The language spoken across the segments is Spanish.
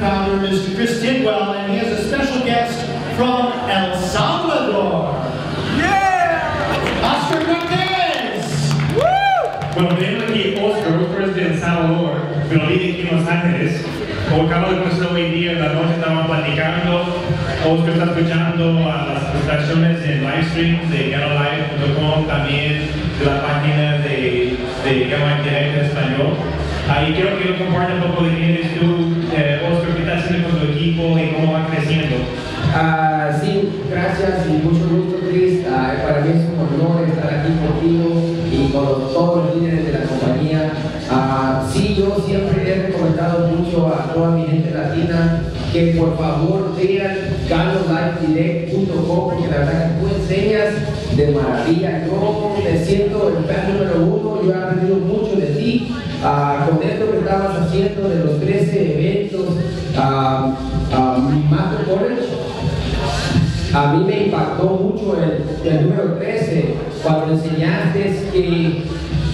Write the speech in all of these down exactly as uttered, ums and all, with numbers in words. founder, Mister Chris Tidwell, and he has a special guest from El Salvador. Yeah! Oscar Martínez! Woo! Bueno, teniendo aquí Oscar, Oscar es de El Salvador, pero vive aquí en Los Ángeles. Como acabo de conocer hoy día, en la noche estaban platicando. Oscar está escuchando a las presentaciones en live streams de Gano Life punto com, también de la página de, de Gano Life en español. Ahí quiero que compartas un poco de quién eres tú, eh, Oscar, qué estás haciendo con tu equipo y cómo va creciendo. Uh, sí, gracias y mucho gusto, Chris. Uh, para mí es un honor estar aquí contigo y con todos los líderes de la compañía. Uh, sí, yo siempre he recomendado mucho a toda mi gente latina que por favor vean Gano Life punto com, porque la verdad que tú enseñas de maravilla. Yo me siento el fan número uno, yo he aprendido mucho de ti, uh, con esto que estabas haciendo de los trece eventos, uh, uh, Master College. A mí me impactó mucho el, el número trece, cuando enseñaste que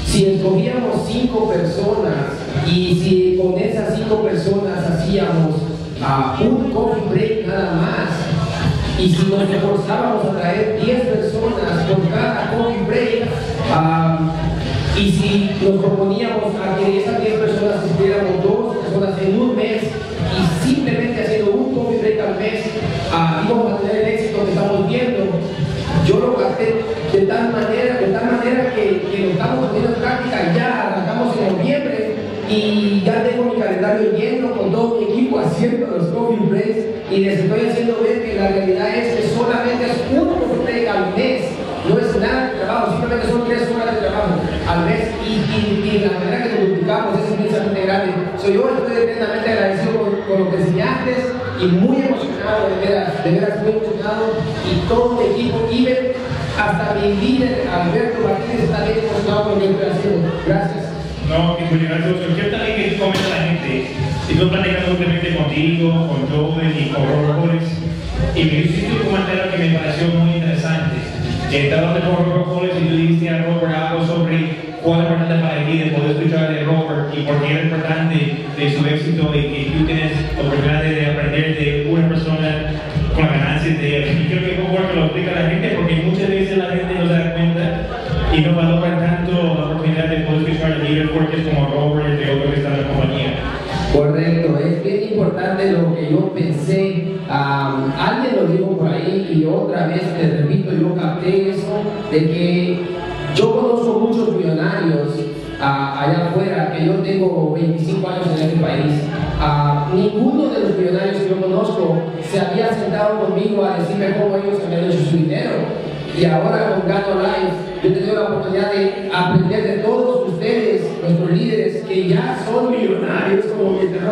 si escogíamos cinco personas y si con esas cinco personas hacíamos uh, un coffee break nada más, y si nos esforzábamos a traer diez personas con cada coffee break, uh, y si nos proponíamos a que esas diez personas estuviéramos dos personas en un mes, y simplemente haciendo un coffee break al mes, uh, íbamos a tener el éxito que estamos viendo. Yo lo gasté de tal manera, de tal manera que, que lo estamos poniendo en práctica. Ya arrancamos en noviembre y ya tengo mi calendario lleno con todo mi equipo haciendo los coffee breaks, y les estoy haciendo ver que la realidad es que solamente es un coffee break al mes, no es nada de trabajo, simplemente son tres horas de trabajo al mes, y, y, y la manera que lo publicamos es inmensamente grande. So, yo estoy eternamente agradecido con, con lo que enseñaste y muy emocionado, de veras, de veras muy emocionado, y todo el equipo, even hasta mi líder Alberto Martínez está bien emocionado con lo que estoy haciendo. Gracias. No, que muy gracias. Yo también que comenta la gente, si tú platicas simplemente contigo, con Joe y con Robert, y me hiciste un comentario que me pareció muy interesante. Estabas de Robert y tú dijiste a Robert algo sobre cuál es importante para ti de poder escuchar de Robert y por qué es importante de su éxito y que tú tienes oportunidad de aprender de una persona con las ganancias de él. Y creo que es mejor que lo explica a la gente, porque muchas veces la gente no se da cuenta y no valora tanto la oportunidad de poder escuchar de líderes fuertes como Robert y de otros que están en la compañía. Correcto, es bien importante lo que yo pensé. Um, alguien lo dijo por ahí y otra vez te repito, yo capté eso de que yo conozco muchos millonarios uh, allá afuera, que yo tengo veinticinco años en este país. Uh, ninguno de los millonarios que yo conozco se había sentado conmigo a decirme cómo ellos habían hecho su dinero, y ahora con GanoLife yo he tenido la oportunidad de aprender de todos ustedes, nuestros líderes que ya son millonarios como mi hermano.